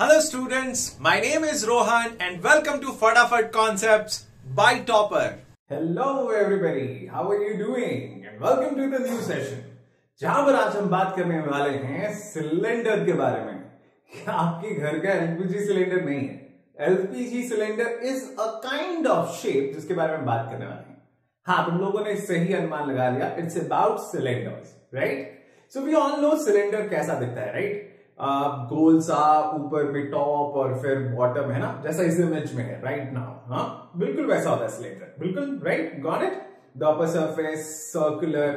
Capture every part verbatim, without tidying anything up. Hello students, my name is Rohan and welcome to Fatafat Concepts by Toppr. Hello everybody, how are you doing and welcome to the new session. जहां पर आज हम बात करने वाले हैं cylinder के बारे में. आपके घर का एलपीजी सिलेंडर नहीं है. LPG cylinder is a kind of shape जिसके बारे में बात करने वाले हैं. हाँ, तुम लोगों ने सही अनुमान लगा लिया. It's about cylinders, right? So we all know cylinder कैसा दिखता है, राइट? गोल सा, ऊपर पे टॉप और फिर बॉटम, है ना, जैसा इस इमेज में है राइट नाउ. हाँ, बिल्कुल वैसा होता है सिलेंडर, बिल्कुल right. Got it. The upper surface circular,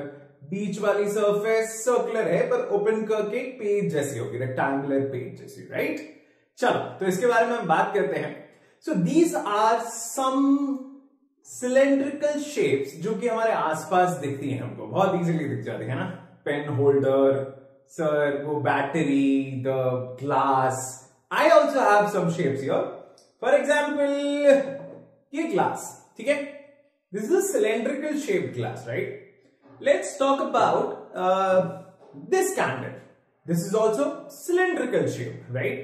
बीच वाली सरफेस सर्कुलर है पर ओपन करके पेज जैसी होगी, रेक्टेंगुलर पेज जैसी, राइट. चलो तो इसके बारे में हम बात करते हैं. So these are some cylindrical shapes जो कि हमारे आसपास दिखती है, हमको बहुत इजीली दिख जाती है ना. पेन होल्डर, sir, वो battery, the glass. I also have some shapes here. For example, ये glass, ठीक है? This is a cylindrical shaped glass, right? Let's talk about uh, this candle. This is also cylindrical shape, right?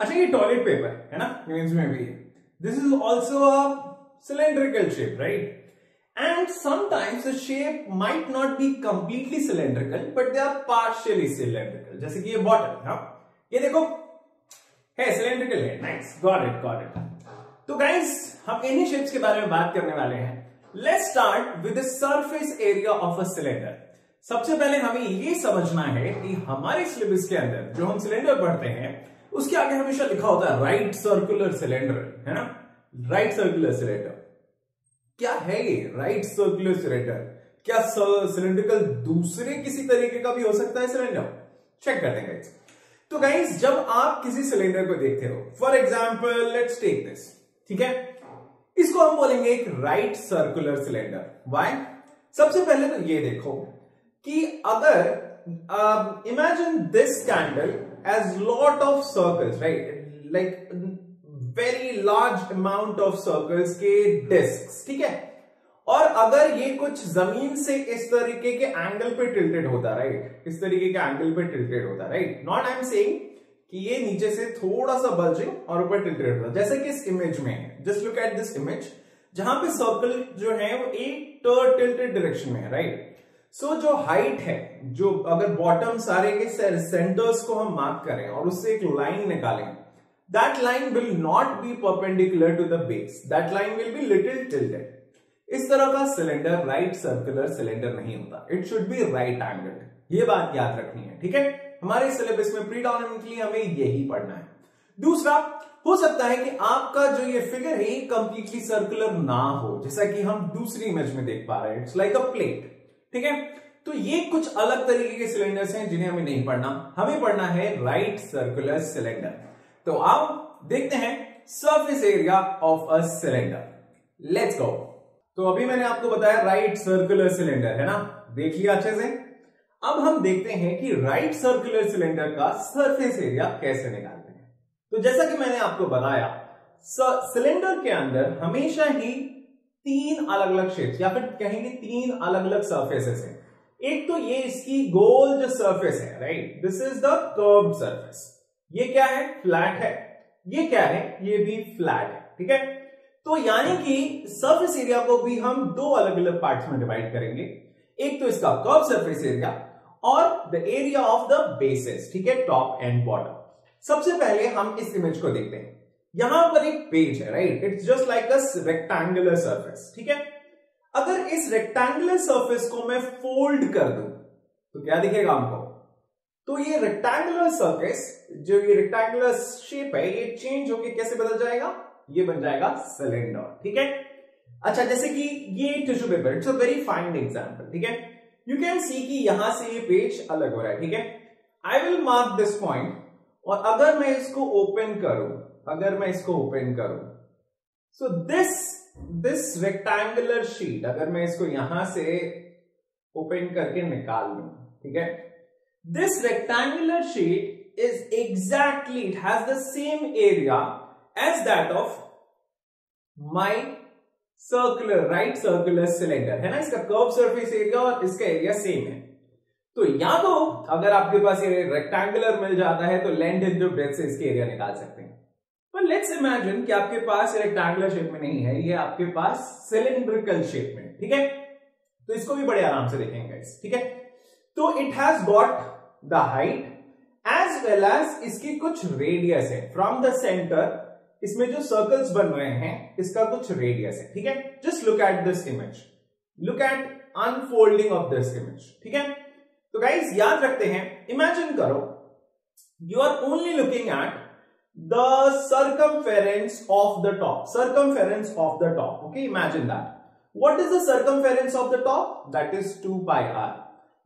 अच्छा, ये toilet paper है ना, image में भी है. This is also a cylindrical shape, right? And sometimes the shape might not be completely cylindrical, but they are partially cylindrical. जैसे कि ये bottle, हाँ, ये देखो, है cylindrical है, nice, got it, got it. तो guys, हम इन्हीं shapes के बारे में बात करने वाले हैं. Let's start with the surface area of a cylinder. सबसे पहले हमें ये समझना है कि हमारे syllabus के अंदर जो हम cylinder पढ़ते हैं, उसके आगे हमेशा लिखा होता है right circular cylinder, है ना, right circular cylinder. क्या है ये राइट सर्कुलर सिलेंडर? क्या सिलेंड्रिकल दूसरे किसी तरीके का भी हो सकता है सिलेंडर? चेक करते हैं गाइस. तो गाइस, जब आप किसी सिलेंडर को देखते हो, for example let's take this, ठीक है, इसको हम बोलेंगे एक राइट सर्कुलर सिलेंडर. व्हाई? सबसे पहले तो ये देखो कि अगर imagine this candle as lot of circles, right, like very large amount of circles के डिस्क, ठीक है, और अगर ये कुछ जमीन से इस तरीके के एंगल पे टिल्टेड होता, राइट, इस तरीके के एंगल पे टिल्टेड होता, right. Not I am saying कि ये नीचे से थोड़ा सा बल्जिंग और ऊपर टिल्टेड होता, जैसे कि इस इमेज में है. Just look at this image, जहां पे सर्कल जो है वो एक टिल्टेड डायरेक्शन में है, राइट. सो so, जो हाइट है, जो अगर बॉटम सारे के सेंटर्स को हम मार्क करें और उससे एक लाइन निकालें, that line will not be perpendicular to the base. That line will be little tilted. इस तरह का सिलेंडर राइट सर्कुलर सिलेंडर नहीं होता. It should be right angled. ये बात याद रखनी है, ठीक है? हमारे सिलेबस में predominantly हमें यही पढ़ना है. दूसरा, हो सकता है कि आपका जो ये फिगर है कंप्लीटली सर्कुलर ना हो, जैसा कि हम दूसरी इमेज में देख पा रहे हैं. इट्स लाइक अ प्लेट, ठीक है? तो ये कुछ अलग तरीके के सिलेंडर्स हैं जिन्हें हमें नहीं पढ़ना. हमें पढ़ना है राइट सर्कुलर सिलेंडर. तो आओ देखते हैं surface area of a cylinder. Let's go. तो अभी मैंने आपको बताया राइट सर्कुलर सिलेंडर, है ना, देख लिया अच्छे से. अब हम देखते हैं कि राइट सर्कुलर सिलेंडर का सरफेस एरिया कैसे निकालते हैं. तो जैसा कि मैंने आपको बताया, सिलेंडर के अंदर हमेशा ही तीन अलग अलग शेप्स, या फिर कहेंगे तीन अलग अलग सरफेसेस हैं. एक तो ये इसकी गोल जो सरफेस है, right, this is the curved surface. ये क्या है? फ्लैट है. ये क्या है? ये भी फ्लैट है, ठीक है. तो यानी कि सरफेस एरिया को भी हम दो अलग अलग पार्ट्स में डिवाइड करेंगे. एक तो इसका कर्व सरफेस एरिया और the area of the bases, ठीक है, टॉप एंड बॉटम. सबसे पहले हम इस इमेज को देखते हैं. यहां पर एक पेज है, right, it's just like a rectangular surface, ठीक है. अगर इस रेक्टेंगुलर सरफेस को मैं फोल्ड कर दूं तो क्या दिखेगा हमको? तो ये रेक्टेंगुलर सर्फेस, जो ये रेक्टेंगुलर शेप है, ये चेंज होके कैसे बदल जाएगा? ये बन जाएगा सिलेंडर, ठीक है. अच्छा, जैसे कि ये tissue paper, it's a very fine example, ठीक है. यू कैन सी कि यहां से ये पेज अलग हो रहा है, ठीक है. I will mark this point, और अगर मैं इसको ओपन करूं, अगर मैं इसको ओपन करूं, so this this rectangular sheet, अगर मैं इसको यहां से ओपन करके निकाल लूं, ठीक है, this rectangular sheet is exactly, it has the same area as that of my circular, right circular cylinder, है ना. इसका curved surface area और इसका area same है. तो या तो अगर आपके पास ये रेक्टेंगुलर मिल जाता है तो लेंथ इन जो ब्रेथ से इसके एरिया निकाल सकते हैं। पर लेट्स इमेजिन कि आपके पास रेक्टेंगुलर शेप में नहीं है, ये आपके पास सिलेंड्रिकल शेप में, ठीक है। तो इसको भी बड़े आराम से देखेंगे गाइस, ठीक है। तो it has got the height as well as इसकी कुछ रेडियस है फ्रॉम द सेंटर। इसमें जो सर्कल्स बन रहे हैं इसका कुछ रेडियस है, ठीक है। Just look at this image, look at unfolding of this image, ठीक है। तो गाइज याद रखते हैं, इमेजिन करो you are only looking at the circumference of the top, circumference of the top, okay. Imagine that what is the circumference of the top? That is two pi r.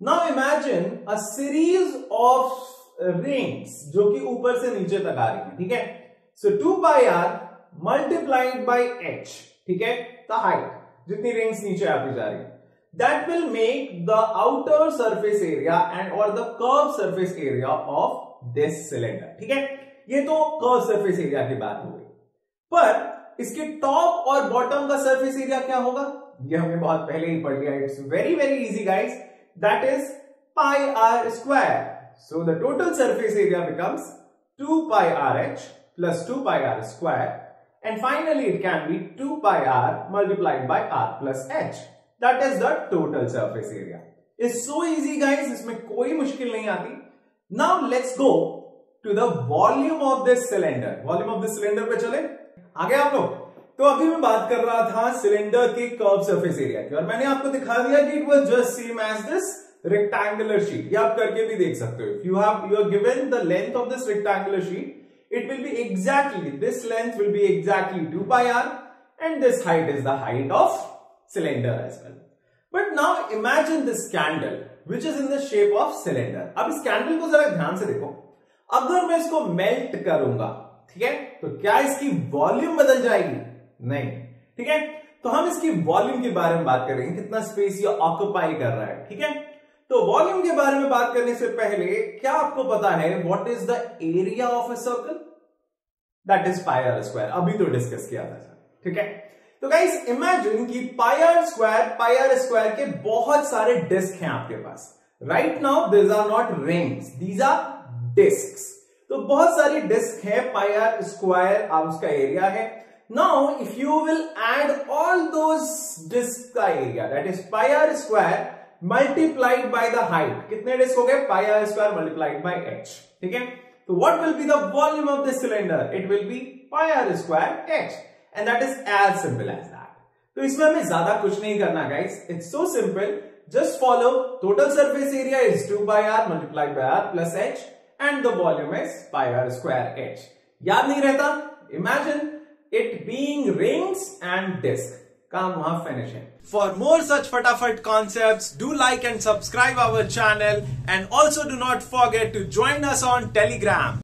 now imagine a series of rings जो कि ऊपर से नीचे तक आ रही है, ठीक है। so two pi r multiplied by h, ठीक है, the height, जितनी rings नीचे आती जा रही है, that will make the outer surface area and or the curved surface area of this cylinder, ठीक है। ये तो curved surface area की बात हो गई, पर इसके टॉप और बॉटम का सरफेस एरिया क्या होगा ये हमने बहुत पहले ही पढ़ लिया। It's very very easy guys, that is pi r square. So the total surface area becomes two pi r h plus two pi r square and finally it can be two pi r multiplied by r plus h, that is the total surface area. It's so easy guys, इसमें कोई मुश्किल नहीं आती। Now let's go to the volume of this cylinder, volume of this cylinder पे चले आगे आप लोग। तो अभी मैं बात कर रहा था सिलेंडर के कर्व सरफेस एरिया की और मैंने आपको दिखा दिया कि it was just same as this rectangular sheet. ये आप करके भी देख सकते हो, if you have you are given the length of this rectangular sheet it will be exactly this length will be exactly two pi r and this height is the height of cylinder as well. But now imagine this candle which is in the shape of cylinder. अब इस candle को जरा ध्यान से देखो, अगर मैं इसको मेल्ट करूंगा, ठीक है, तो क्या इसकी वॉल्यूम बदल जाएगी? नहीं, ठीक है। तो हम इसकी वॉल्यूम के बारे में बात करेंगे, कितना स्पेस ये ऑक्यूपाई कर रहा है, ठीक है। तो वॉल्यूम के बारे में बात करने से पहले क्या आपको पता है what is the area of a circle? That is pi r square, अभी तो डिस्कस किया था, ठीक है। तो गाइस इमेजिन कि pi r square pi r square के बहुत सारे डिस्क हैं आपके पास। Right now these are not rings, these are disc. तो बहुत सारी डिस्क है, पाई आर स्क्वायर आप उसका एरिया है। Now if you will add all those disc का area that is pi r square multiplied by the height. कितने disc हो गए? Pi r square multiplied by h, ठीक है। तो what will be the volume of this cylinder? It will be pi r square h and that is as simple as that. तो इसमें हमें ज्यादा कुछ नहीं करना guys, it's so simple, just follow. Total surface area is two pi r multiplied by r plus h and the volume is pi r square h. याद नहीं रहता? Imagine it being rings and disk. काम वहां finish है. For more such Fatafat concepts, do like and subscribe our channel and also do not forget to join us on Telegram.